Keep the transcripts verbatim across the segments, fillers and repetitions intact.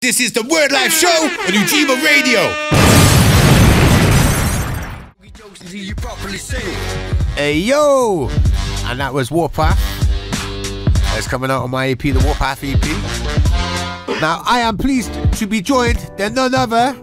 This is the World Life Show on Ujima Radio. Hey yo! And that was Warpath. That's coming out on my E P, the Warpath E P. Now I am pleased to be joined, they're none other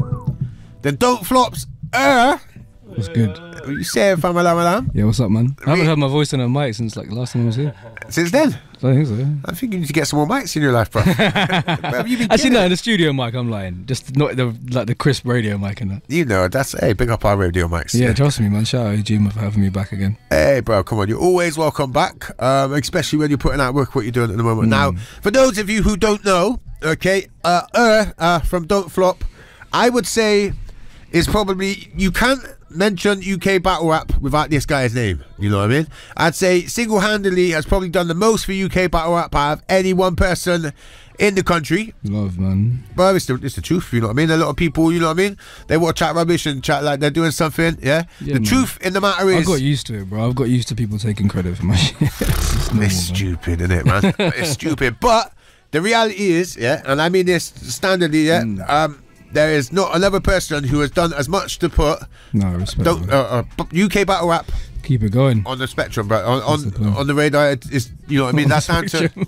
than Don't Flop's Eurgh. What's good? What you saying, fam? Alam alam? Yeah, what's up, man? I haven't heard my voice on a mic since like the last time I was here. Since then? I think so, yeah. I think you need to get some more mics in your life, bro. Have you been actually, no, in the studio mic, I'm lying. Just not the like the crisp radio mic and that. You know, that's, hey, big up our radio mics. Yeah, yeah. Trust me, man. Shout out to Ujima for having me back again. Hey, bro, come on. You're always welcome back, um, especially when you're putting out work, what you're doing at the moment. Mm. Now, for those of you who don't know, okay, uh, uh, uh, from Don't Flop, I would say is probably, you can't mention U K battle rap without this guy's name, you know what I mean? I'd say single-handedly has probably done the most for U K battle rap out of any one person in the country. Love, man. But it's the, it's the truth, you know what I mean? A lot of people, you know what I mean? They want to chat rubbish and chat like they're doing something, yeah? yeah the man. truth in the matter is... I got used to it, bro. I've got used to people taking credit for my shit. It's, normal, it's stupid, isn't it, man? It's stupid. But the reality is, yeah, and I mean this standardly, yeah, mm. um, there is not another person who has done as much to put no, respect don't, uh, uh, U K battle rap, keep it going, on the spectrum, bro. On on the, on the radar, is, you know what I mean. That's answer. Yeah,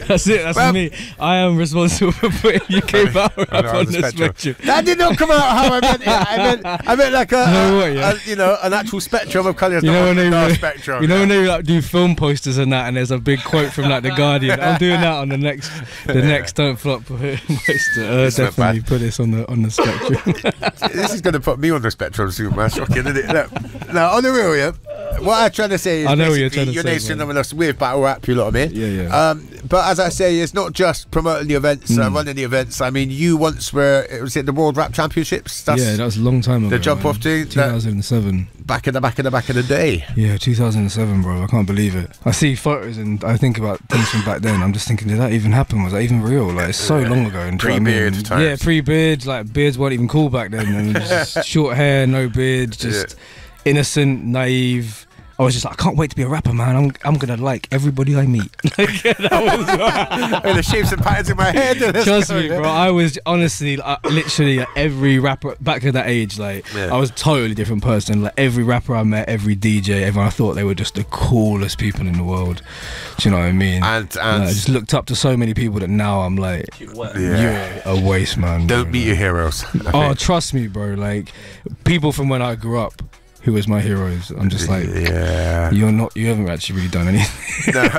that's it. That's well, me. I am responsible for putting U K battle rap on, on the spectrum. spectrum. That did not come out how I meant it. I meant, I meant like a, no, what, yeah. a you know an actual spectrum of colours. You know when they like, spectrum, you know when they like do film posters and that, and there's a big quote from like the Guardian. I'm doing that on the next the next Don't Flop poster. Uh, definitely put this on the on the spectrum. This is gonna put me on the spectrum soon, man. Shocking, isn't it? Look, now on the real. What I'm trying to say is, I know you're, you're say, synonymous with battle rap, you know what I mean? Yeah, yeah. Um, but as I say, it's not just promoting the events, mm. uh, running the events. I mean, you once were, was it the World Rap Championships? That's yeah, that was a long time ago. The jump off to two thousand seven. Back in the back in the back of the day. Yeah, two thousand seven, bro. I can't believe it. I see photos and I think about things from back then. I'm just thinking, did that even happen? Was that even real? Like, it's so yeah. long ago. Pre-beard you know I mean? Yeah, pre-beard. Like, beards weren't even cool back then. And just short hair, no beard, just... Yeah. Innocent, naive. I was just like, I can't wait to be a rapper, man. I'm, I'm gonna like everybody I meet. Like, yeah, that was the shapes and patterns in my head. Trust me, bro. I was honestly, like, literally, like, every rapper back at that age, like yeah. I was a totally different person. Like every rapper I met, every D J, everyone, I thought they were just the coolest people in the world. Do you know what I mean? And, and, and I just looked up to so many people that now I'm like, yeah. you're a waste, man. Don't bro, meet man. your heroes. Oh, trust me, bro. Like people from when I grew up. Who was my heroes? I'm just like, yeah. You're not. You haven't actually really done anything. no, no,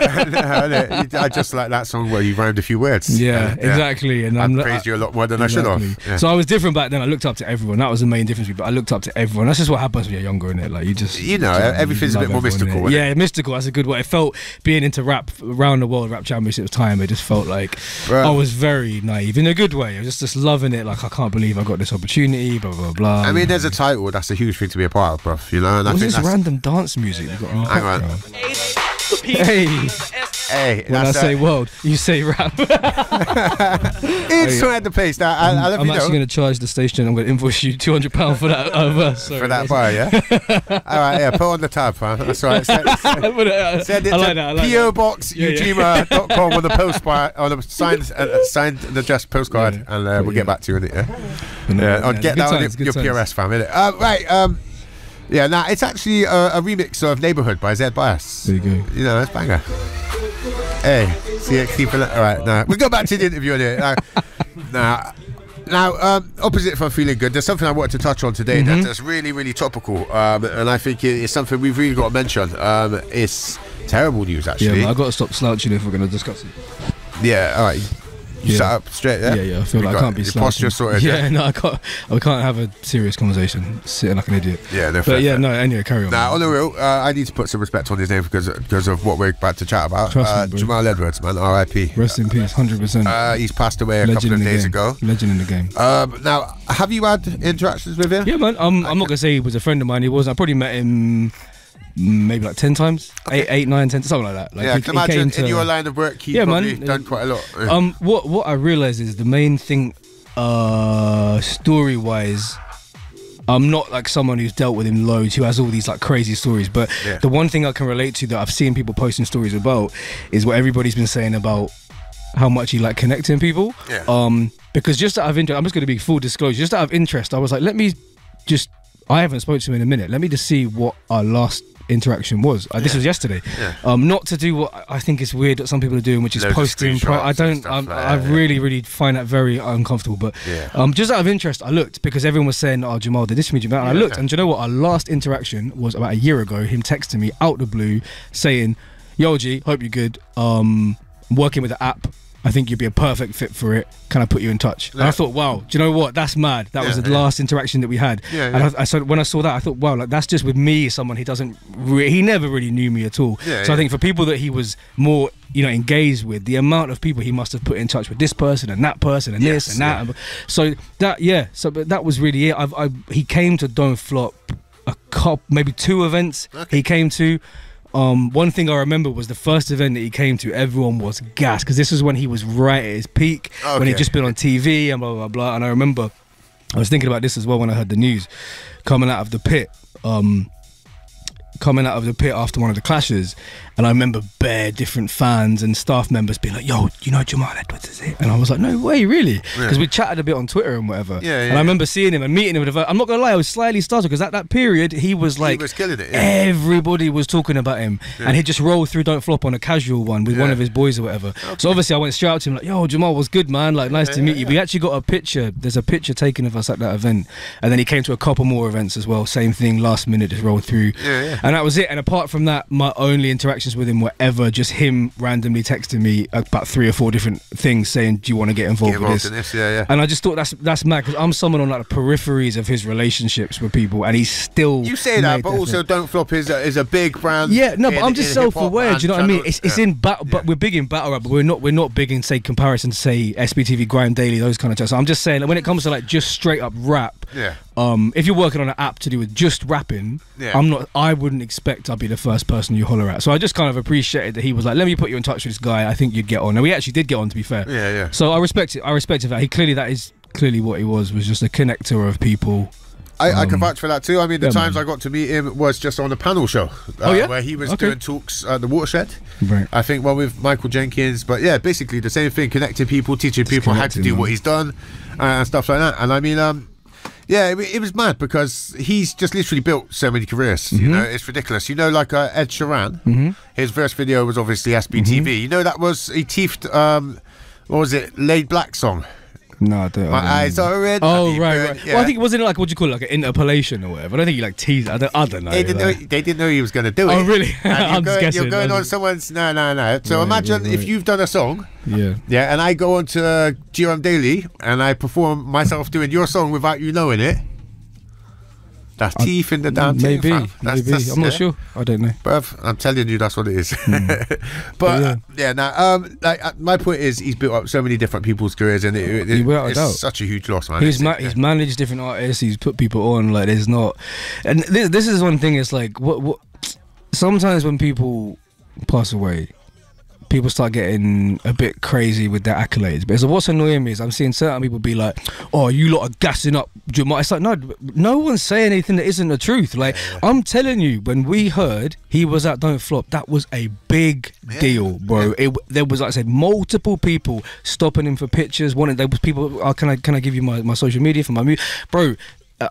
no, I just like that song where you rhymed a few words. Yeah, yeah. exactly. And I I'm, praised I, you a lot more than exactly. I should have. Yeah. So I was different back then. I looked up to everyone. That was the main difference. But I looked up to everyone. That's just what happens when you're younger, isn't it? Like you just, you know, just, everything's you a bit more mystical. It? Yeah, it? mystical. That's a good word. It felt being into rap around the world, rap championships time. It just felt like Bro. I was very naive in a good way. I was just just loving it. Like I can't believe I got this opportunity. Blah blah blah. I mean, there's a title. That's a huge thing to be a part of. You know, and I think this that's random dance music you got on. Hang on. Hey, hey. When I say world, you say rap. It's so at the pace. Now, I, I love I'm you actually going to charge the station. I'm going to invoice you two hundred pounds for that uh, verse. Sorry, for that bar, yeah. All right, yeah. Put on the tab, man. That's right. Send, send, send it like to like P O Box yeah, Ujima dot com yeah. with a post by on a signed uh, signed and addressed postcard, yeah. and uh, we'll yeah. get back to you in it. Yeah. No, yeah, yeah, I'll yeah, get that on your P R S, fam. Innit? Right. Um. Yeah, nah, it's actually a, a remix of Neighbourhood by Zed Bias. There you go. You know, that's banger. Hey, see it, keep it. All right, now we'll go back to the interview on it. Now, now, now um, opposite from feeling good, there's something I wanted to touch on today mm-hmm. that's really, really topical. Um, and I think it's something we've really got to mention. Um, it's terrible news, actually. Yeah, I've got to stop slouching if we're going to discuss it. Yeah, all right. You yeah. sat up straight there? Yeah, yeah, I feel you like I can't be slouching. Your posture sorted. Yeah, yeah, no, I can't, I can't have a serious conversation sitting like an idiot. Yeah, no, But fair, yeah, fair. no, anyway, carry on. Now, on the real, uh, I need to put some respect on his name because, because of what we're about to chat about. Uh, me, Jamal Edwards, man, R I P. Rest in peace, one hundred percent. Uh, he's passed away a Legend couple of days game. ago. Legend in the game. Um, now, have you had interactions with him? Yeah, man, um, I'm not going to say he was a friend of mine. He was. I probably met him... maybe like ten times, okay. eight, eight, nine, ten, something like that. Like yeah, he, I can imagine to, in your line of work, he yeah, probably man, done quite a lot. Yeah. Um, what what I realise is the main thing, uh, story wise, I'm not like someone who's dealt with him loads, who has all these like crazy stories. But yeah. the one thing I can relate to that I've seen people posting stories about is what everybody's been saying about how much he like connecting people. Yeah. Um, because just out of interest, I'm just going to be full disclosure, just out of interest, I was like, let me just, I haven't spoken to him in a minute. Let me just see what our last interaction was. Uh, this yeah. was yesterday. Yeah. Um, not to do what I think is weird that some people are doing, which is Loads posting. Pro I don't. Um, like I that, really, yeah. really find that very uncomfortable. But yeah. um, just out of interest, I looked because everyone was saying, "Oh, Jamal did this for me." Jamal, and yeah, I looked, okay. and do you know what? Our last interaction was about a year ago. Him texting me out the blue, saying, "Yo, G, hope you're good. Um, I'm working with the app. I think you'd be a perfect fit for it. Can I put you in touch?" Yeah. And I thought, wow, do you know what? That's mad. That yeah, was the yeah. last interaction that we had. Yeah, yeah. And I, I said, when I saw that, I thought, wow, like that's just with me, someone he doesn't, re he never really knew me at all. Yeah, so yeah. I think for people that he was more, you know, engaged with, the amount of people he must have put in touch with, this person and that person and yes, this and that. Yeah. So that, yeah, so but that was really it. I've, I, he came to Don't Flop a couple, maybe two events. Okay. He came to. Um, one thing I remember was the first event that he came to, everyone was gassed because this was when he was right at his peak, okay. when he'd just been on T V and blah, blah, blah. And I remember I was thinking about this as well when I heard the news coming out of the pit, um, coming out of the pit after one of the clashes. And I remember bare different fans and staff members being like, yo, you know Jamal Edwards is it? And I was like, no way, really? Because yeah. we chatted a bit on Twitter and whatever. Yeah, yeah, and I remember seeing him and meeting him. With a, I'm not going to lie, I was slightly startled because at that period, he was like, he was killing it, yeah. everybody was talking about him. Yeah. And he just rolled through Don't Flop on a casual one with yeah. one of his boys or whatever. Okay. So obviously I went straight out to him like, yo, Jamal, was good, man? Like, nice yeah, to meet yeah, you. Yeah. We actually got a picture. There's a picture taken of us at that event. And then he came to a couple more events as well. Same thing, last minute, just rolled through. Yeah, yeah. And that was it. And apart from that, my only interactions with him whatever, just him randomly texting me about three or four different things saying, do you want to get involved, get involved with this? In this? Yeah, yeah. And I just thought that's that's mad because I'm someone on like the peripheries of his relationships with people and he's still you say that but that also thing. Don't Flop is a, is a big brand yeah no in, but I'm just self-aware, do you know what I mean? It's, yeah. it's in battle yeah. but we're big in battle rap, but we're not we're not big in say comparison to say S B T V, G R M Daily, those kind of things. So I'm just saying like, when it comes to like just straight up rap yeah Um, if you're working on an app to do with just rapping, yeah. I'm not. I wouldn't expect I'd be the first person you holler at. So I just kind of appreciated that he was like, "Let me put you in touch with this guy. I think you'd get on." And we actually did get on, to be fair. Yeah, yeah. So I respect it. I respected that. He clearly that is clearly what he was was just a connector of people. I, um, I can vouch for that too. I mean, the yeah, times man. I got to meet him was just on a panel show. Uh, oh yeah, where he was okay. doing talks at the Watershed. Right. I think one with Michael Jenkins, but yeah, basically the same thing: connecting people, teaching just people how to do man. what he's done, uh, and stuff like that. And I mean, um. yeah, it was mad because he's just literally built so many careers. Mm-hmm. You know, it's ridiculous. You know, like uh, Ed Sheeran, mm-hmm. his first video was obviously S B T V. Mm-hmm. You know, that was he teethed, um, what was it, Laid Black song. No, I don't. My eyes are red. Oh, right, right. Yeah. Well, I think it wasn't like, what do you call it, like an interpolation or whatever. I don't think you like teased. I don't, I don't know. They didn't, like. know. they didn't know he was going to do it. Oh, really? I'm going, guessing. You're going on someone's. No, no, no. So yeah, imagine right. if you've done a song. Yeah. Yeah, and I go on to uh, G R M Daily and I perform myself doing your song without you knowing it. That's I, teeth in the damn thing. Maybe. That's, maybe. That's, I'm yeah. not sure. I don't know. But I'm telling you, that's what it is. Mm. but, but yeah, uh, yeah now, nah, um, like, uh, my point is, he's built up so many different people's careers, and it, it, it, it's doubt. such a huge loss, man. He's, ma it, he's yeah. managed different artists. He's put people on. Like, there's not, and this, this is one thing. It's like what, what. Sometimes when people pass away, people start getting a bit crazy with their accolades. But so what's annoying me is I'm seeing certain people be like, oh, you lot are gassing up Jamal. It's like, no, no one's saying anything that isn't the truth. Like, yeah, yeah. I'm telling you, when we heard he was at Don't Flop, that was a big yeah. deal, bro. Yeah. It, there was, like I said, multiple people stopping him for pictures, wanting, there was people, oh, can I can I give you my, my social media for my music? Bro,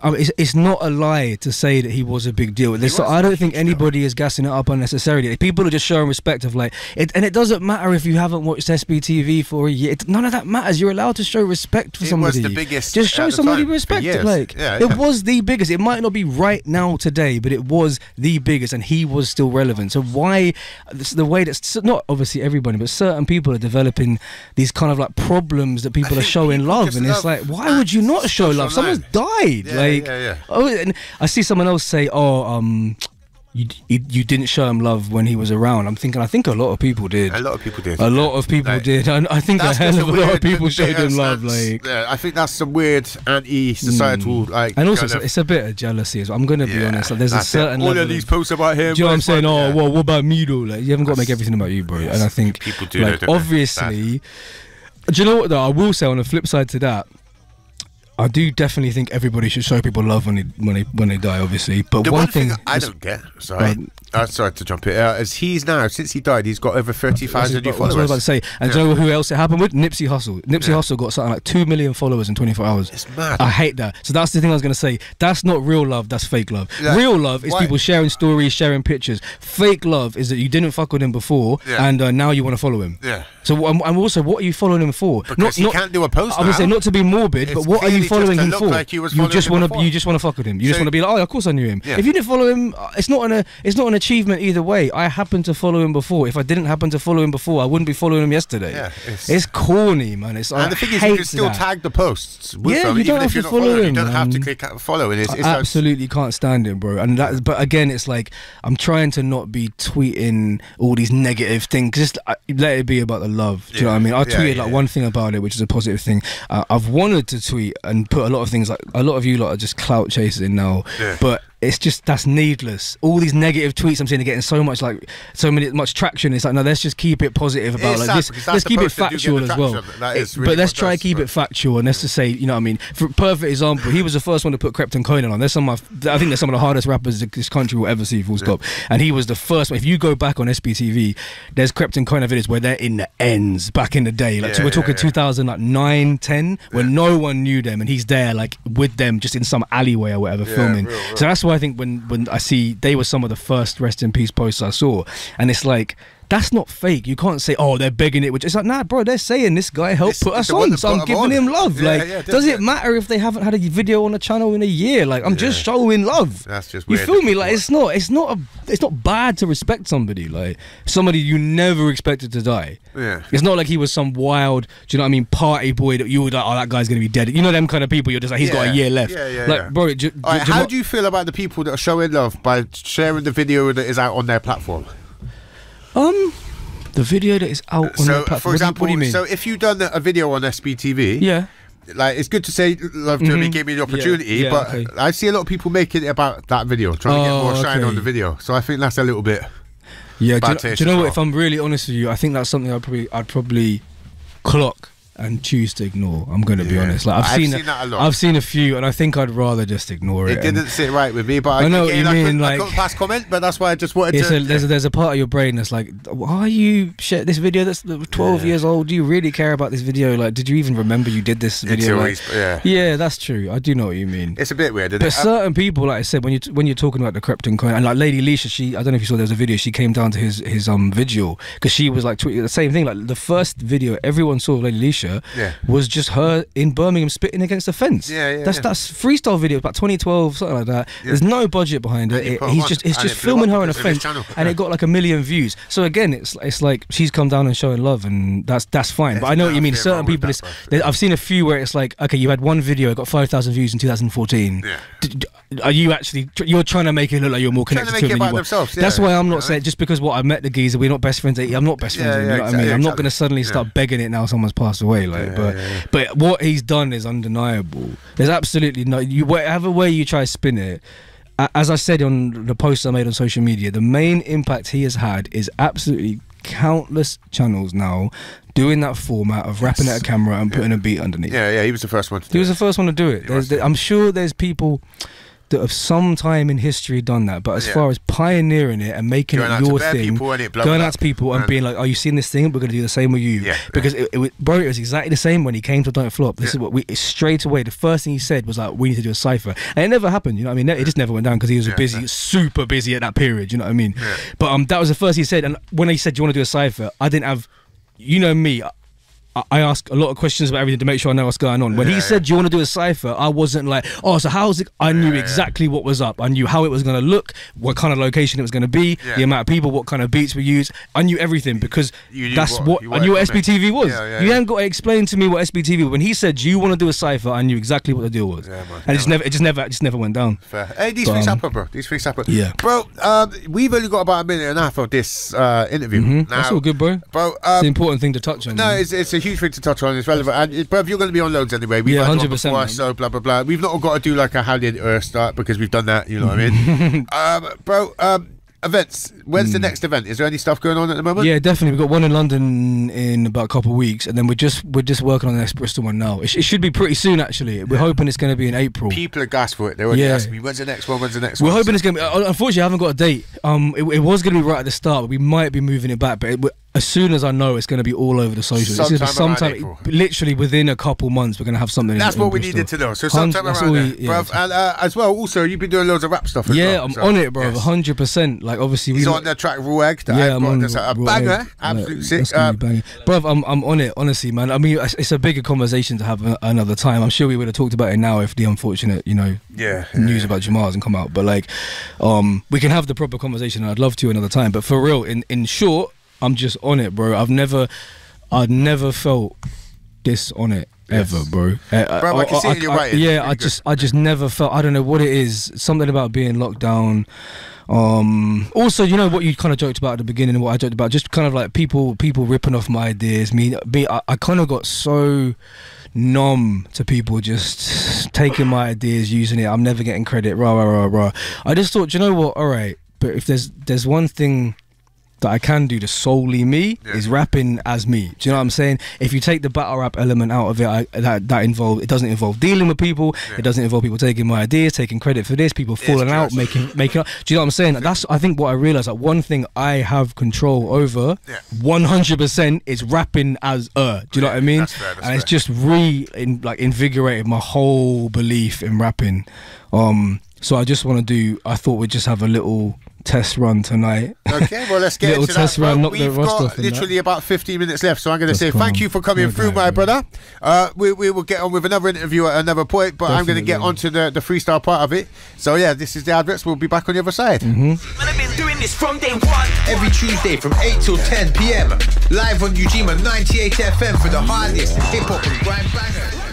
Um, it's, it's not a lie to say that he was a big deal. So I don't think anybody is gassing it up unnecessarily. People are just showing respect of like, it, and it doesn't matter if you haven't watched S B T V for a year. It, none of that matters. You're allowed to show respect for it somebody. It was the biggest. Just show somebody time, respect. Like yeah, yeah. it was the biggest. It might not be right now today, but it was the biggest, and he was still relevant. So why the way that's not obviously everybody, but certain people are developing these kind of like problems that people are showing love, and it's like, why would you not show love? Someone's died. Yeah. Like, yeah, yeah, yeah. Oh, and I see someone else say, "Oh, um, you, you you didn't show him love when he was around." I'm thinking, I think a lot of people did. A lot of people did. A lot of people like, did. I, I think a hell of a lot of people showed him love. Like, yeah, I think that's some weird anti-societal. Mm. Like, and also, it's, of, it's a bit of jealousy as well. I'm going to be yeah, honest. Like, there's a certain it. all level of these posts about him. Do you know what I'm saying? Like, oh, yeah. well, what about me though? Like, you haven't got to make everything about you, bro. Yes, and I think people do. Like, know, obviously, that. do you know what though? I will say on the flip side to that, I do definitely think everybody should show people love when they when they when they die, obviously. But the one, one thing, thing I is, don't get, sorry, Uh, sorry to jump it. Uh, as he's now, since he died, he's got over thirty thousand new followers. That's what I was about to say. And do yeah. you know who else it happened with? Nipsey Hussle. Nipsey yeah. Hussle got something like two million followers in twenty-four hours. It's mad. I hate that. So that's the thing I was going to say. That's not real love, that's fake love. Like, real love is why? people sharing stories, sharing pictures. Fake love is that you didn't fuck with him before yeah. and uh, now you want to follow him. Yeah. So um, and also, what are you following him for? Because not, he not, can't do a post I would now. say not to be morbid, it's but what are you following him for? Like you just want to you just want to fuck with him. You so just want to be like, oh, of course I knew him. Yeah. If you didn't follow him, it's not an it's not an achievement either way. I happened to follow him before. If I didn't happen to follow him before, I wouldn't be following him yesterday. Yeah, it's, it's corny, man. It's and I the thing is, you can still that. tag the posts. With yeah, them, you don't even have if you're to follow him. You don't man. have to click follow. It's, it's I absolutely like, can't stand it, bro. And that, but again, it's like I'm trying to not be tweeting all these negative things. Just uh, let it be about the love. Do you yeah, know what I mean? I yeah, tweeted yeah. like one thing about it, which is a positive thing. Uh, I've wanted to tweet and put a lot of things like a lot of you lot are just clout chasing now, yeah. but. It's just that's needless. All these negative tweets I'm seeing are getting so much like so many much traction. It's like no, let's just keep it positive about like this. Let's keep it factual as well. But let's try to keep it factual and let's just say, you know what I mean. For perfect example, he was the first one to put Krept and Konan on. There's some of my, I think they're some of the hardest rappers this country will ever see. Full stop. And he was the first one. If you go back on S B T V, there's Krept and Konan videos where they're in the ends back in the day. Like yeah, so we're yeah, talking yeah. two thousand nine, ten, where yeah. no one knew them, and he's there like with them just in some alleyway or whatever yeah, filming. Real, real. So that's why. I think when when I see they were some of the first rest in peace posts I saw, and it's like that's not fake. You can't say, oh, they're begging it, which it's like, nah, bro, they're saying this guy helped it's put us on, so I'm giving on. him love. Yeah, like, yeah, does it matter if they haven't had a video on the channel in a year? Like, I'm yeah. just showing love. That's just weird. You feel me? Like, it's not, it's not, a, it's not bad to respect somebody. Like, somebody you never expected to die. Yeah. It's not like he was some wild, do you know what I mean, party boy that you were like, oh, that guy's gonna be dead. You know them kind of people. You're just like, he's yeah. got a year left. Yeah, yeah, like, yeah. bro, do, do, right, do how do you feel about the people that are showing love by sharing the video that is out on their platform? Um, the video that is out on the platform. So, for example, what do you mean? So if you've done a video on S B T V, yeah, like it's good to say love to me, gave me the opportunity, yeah, yeah, but okay. I see a lot of people making it about that video, trying oh, to get more shine okay. on the video. So I think that's a little bit. Yeah, bad do you, do you know what? If I'm really honest with you, I think that's something I'd probably I'd probably clock and choose to ignore. I'm going to yeah. be honest. Like I've, I've seen, seen a, that a lot. I've seen a few, and I think I'd rather just ignore it. It didn't sit right with me, but I, I know again, what you mean. I like, I got past comment, but that's why I just wanted to. A, there's, a, there's a part of your brain that's like, why are you share this video that's twelve yeah. years old? Do you really care about this video? Like, did you even remember you did this video? Like, always, yeah, yeah, that's true. I do know what you mean. It's a bit weird, isn't but it? certain people, like I said, when you when you're talking about the Krept and Konan, and like Lady Leshurr, she I don't know if you saw there was a video. She came down to his his um vigil because she was like tweeting the same thing. Like the first video everyone saw of Lady Leshurr. Yeah. was just her in Birmingham spitting against the fence. Yeah, yeah, that's yeah. that's freestyle video about twenty twelve, something like that. Yeah. There's no budget behind it. it he's just it's just filming her on a fence, and yeah. it got like a million views. So again, it's it's like she's come down and showing love, and that's that's fine. It's but I know what you mean. Certain people, it's, they, I've seen a few where it's like, okay, you had one video, it got five thousand views in two thousand fourteen. Yeah. Did, are you actually tr you're trying to make it look like you're more connected to, to him? Yeah. That's why I'm not yeah. saying just because what I met the geezer, we're not best friends. I'm not best friends. Yeah, yeah, you know exactly, what I mean? Yeah, I'm not going to suddenly start begging it now. Someone's passed away. Like, yeah, but yeah, yeah. but what he's done is undeniable. There's absolutely no you whatever way you try to spin it. As I said on the post I made on social media, the main impact he has had is absolutely countless channels now doing that format of rapping yes. at a camera and yeah. putting a beat underneath. Yeah, yeah, he was the first one. To do he was it. the first one to do it. There's, there, I'm sure there's people that have some time in history done that, but as yeah. far as pioneering it and making going it your thing, people, it going out to people and, and being like, "Oh, you seen this thing? We're going to do the same with you." Yeah, because yeah. It, it, bro, it was exactly the same when he came to Don't Flop. This yeah. is what we straight away. The first thing he said was like, "We need to do a cipher," and it never happened. You know what I mean? It just never went down because he was yeah, busy, yeah. super busy at that period. You know what I mean? Yeah. But um, that was the first he said. And when he said, "Do you want to do a cipher?" I didn't have, you know me. I ask a lot of questions about everything to make sure I know what's going on. When yeah, he said, yeah. do you want to do a cypher? I wasn't like, oh, so how's it? I knew yeah, exactly yeah. what was up. I knew how it was going to look, what kind of location it was going to be, yeah. the amount of people, what kind of beats we use. I knew everything because you that's what, what I knew what S B T V was. Yeah, yeah, you yeah. ain't got to explain to me what S B T V was. When he said, do you want to do a cypher? I knew exactly what the deal was. Yeah, man, and it just, never, it, just never, it just never went down. Fair. Hey, these but, things um, happen, bro. These things happen. Yeah. Bro, um, we've only got about a minute and a half of this uh, interview. Mm-hmm. now, that's all good, bro. bro um, it's the important thing to touch on. No, man. it's, it's a huge thing to touch on. It's relevant, and bruv, you're going to be on loads anyway. We've yeah, had one before, so blah blah blah. We've not all got to do like a How Did Earth Start because we've done that. You know what I mean, um, bro? Um, Events. When's mm. the next event? Is there any stuff going on at the moment? Yeah, definitely. We've got one in London in about a couple of weeks, and then we're just we're just working on the next Bristol one now. It, sh it should be pretty soon, actually. We're yeah. hoping it's going to be in April. People are gassed for it. They're already yeah. asking me, when's the next one? When's the next we're one? We're hoping it's going to be. Unfortunately, I haven't got a date. Um, it, it was going to be right at the start, but we might be moving it back. But it, as soon as I know, it's going to be all over the socials. Sometime, sometime April. Literally within a couple months, we're going to have something. That's in, what in we Bristol. needed to know. So sometime Hun around we, yeah. bruv, and, uh, as well, also you've been doing loads of rap stuff. As yeah, well, I'm so. on it, bro. Yes. one hundred percent. Like obviously, he's we, on the track Raw Egg. That yeah, I'm on that's Raw a banger, Egg. absolute like, sick, uh, bro. I'm I'm on it, honestly, man. I mean, it's a bigger conversation to have another time. I'm sure we would have talked about it now if the unfortunate, you know, yeah, yeah. news about Jamal hasn't come out. But like, um, we can have the proper conversation, and I'd love to another time. But for real, in in short, I'm just on it, bro. I've never, I've never felt this on it ever, yes. bro. Uh, bro, I, I can see I, it. You're right. Yeah, I just, good. I just never felt. I don't know what it is. Something about being locked down. Um, also, you know what you kind of joked about at the beginning, and what I joked about, just kind of like people, people ripping off my ideas. Me, me I, I kind of got so numb to people just taking my ideas, using it. I'm never getting credit. Rah rah rah rah. I just thought, you know what? All right, but if there's there's one thing that I can do to solely me yeah. is rapping as me. Do you know what I'm saying? If you take the battle rap element out of it, I, that that involve it doesn't involve dealing with people. Yeah. It doesn't involve people taking my ideas, taking credit for this, people falling out, making making up. Do you know what I'm saying? That's I think what I realized. Like one thing I have control over, one hundred percent, yeah. is rapping as a. Do you know yeah, what I mean? That's fair, that's and fair. It's just re in, like invigorated my whole belief in rapping. Um, so I just want to do. I thought we'd just have a little test run tonight. Okay, well let's get little into test that. Run, well, knock we've the rust got off literally that. about fifteen minutes left, so I'm going to say thank on. you for coming okay, through, my okay. brother. Uh, we, we will get on with another interview at another point, but Definitely. I'm going to get on to the, the freestyle part of it. So yeah, this is the address. We'll be back on the other side. Mm-hmm. I've been doing this from day one. Every Tuesday from eight till ten p m live on Ujima ninety-eight F M for the hardest hip hop and grind bangers.